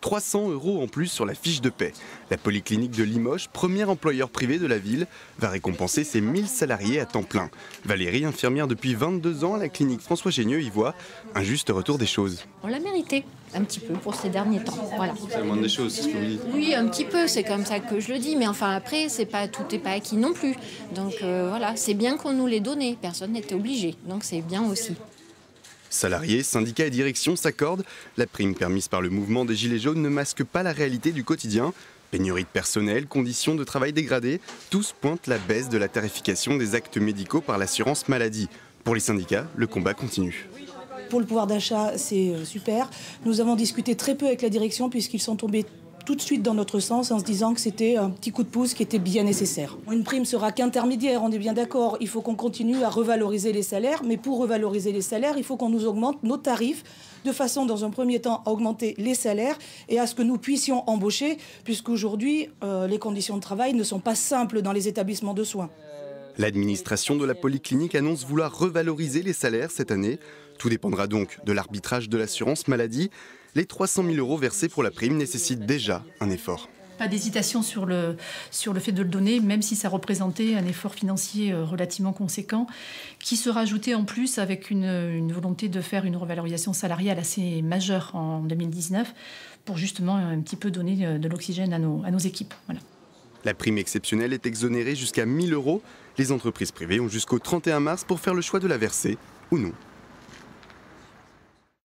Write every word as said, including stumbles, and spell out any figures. trois cents euros en plus sur la fiche de paie. La Polyclinique de Limoges, premier employeur privé de la ville, va récompenser ses mille salariés à temps plein. Valérie, infirmière depuis vingt-deux ans à la clinique François Génieux, y voit un juste retour des choses. On l'a mérité un petit peu pour ces derniers temps. Voilà. C'est la moindre des choses, c'est ce que vous dites. Oui, un petit peu, c'est comme ça que je le dis, mais enfin après, c'est pas, tout n'est pas acquis non plus. Donc euh, voilà, c'est bien qu'on nous l'ait donné, personne n'était obligé, donc c'est bien aussi. Salariés, syndicats et direction s'accordent. La prime permise par le mouvement des Gilets jaunes ne masque pas la réalité du quotidien. Pénurie de personnel, conditions de travail dégradées, tous pointent la baisse de la tarification des actes médicaux par l'assurance maladie. Pour les syndicats, le combat continue. Pour le pouvoir d'achat, c'est super. Nous avons discuté très peu avec la direction puisqu'ils sont tombés tout de suite dans notre sens en se disant que c'était un petit coup de pouce qui était bien nécessaire. Une prime sera qu'intermédiaire, on est bien d'accord. Il faut qu'on continue à revaloriser les salaires, mais pour revaloriser les salaires, il faut qu'on nous augmente nos tarifs de façon, dans un premier temps, à augmenter les salaires et à ce que nous puissions embaucher, puisqu'aujourd'hui, euh, les conditions de travail ne sont pas simples dans les établissements de soins. L'administration de la Polyclinique annonce vouloir revaloriser les salaires cette année. Tout dépendra donc de l'arbitrage de l'assurance maladie. Les trois cent mille euros versés pour la prime nécessitent déjà un effort. Pas d'hésitation sur le, sur le fait de le donner, même si ça représentait un effort financier relativement conséquent, qui sera ajouté en plus avec une, une volonté de faire une revalorisation salariale assez majeure en deux mille dix-neuf, pour justement un petit peu donner de l'oxygène à nos, à nos équipes. Voilà. La prime exceptionnelle est exonérée jusqu'à mille euros. Les entreprises privées ont jusqu'au trente et un mars pour faire le choix de la verser ou non.